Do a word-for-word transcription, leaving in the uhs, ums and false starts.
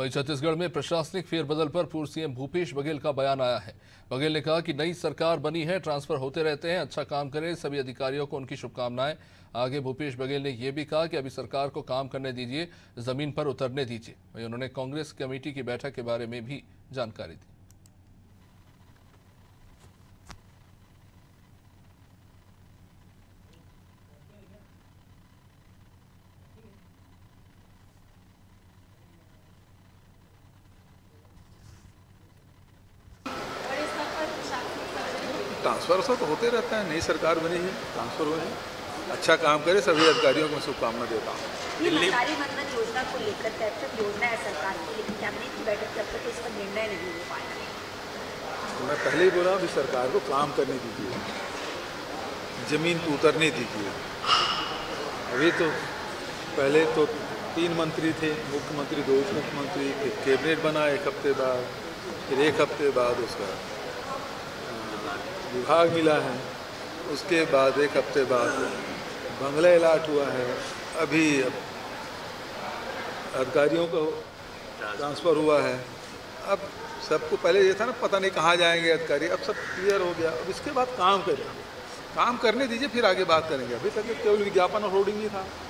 वहीं छत्तीसगढ़ में प्रशासनिक फेरबदल पर पूर्व सीएम भूपेश बघेल का बयान आया है। बघेल ने कहा कि नई सरकार बनी है, ट्रांसफर होते रहते हैं, अच्छा काम करें। सभी अधिकारियों को उनकी शुभकामनाएं। आगे भूपेश बघेल ने यह भी कहा कि अभी सरकार को काम करने दीजिए, जमीन पर उतरने दीजिए। वहीं उन्होंने कांग्रेस कमेटी की बैठक के बारे में भी जानकारी दी। ट्रांसफर सब होते रहता है, नई सरकार बनी है, ट्रांसफर हुए हैं, अच्छा काम करे। सभी अधिकारियों को शुभकामना देता हूँ। मंत्रिमंडल योजना को लेकर कैबिनेट योजना है सरकार की, लेकिन कैबिनेट की बैठक तब तक इसका निर्णय नहीं हो पाया। मैं पहले ही बोला, अभी सरकार को काम करने दीजिए, जमीन पर उतरने दीजिए। अभी तो पहले तो तीन मंत्री थे, मुख्यमंत्री, दो उप मुख्यमंत्री, फिर कैबिनेट बना एक हफ्ते बाद, फिर एक हफ्ते बाद उसका विभाग मिला है, उसके बाद एक हफ्ते बाद बंगला अलाट हुआ है, अभी अधिकारियों को ट्रांसफ़र हुआ है। अब सबको पहले ये था ना, पता नहीं कहाँ जाएंगे अधिकारी, अब सब क्लियर हो गया। अब इसके बाद काम करें, काम करने दीजिए, फिर आगे बात करेंगे। अभी तक केवल विज्ञापन और होर्डिंग ही था।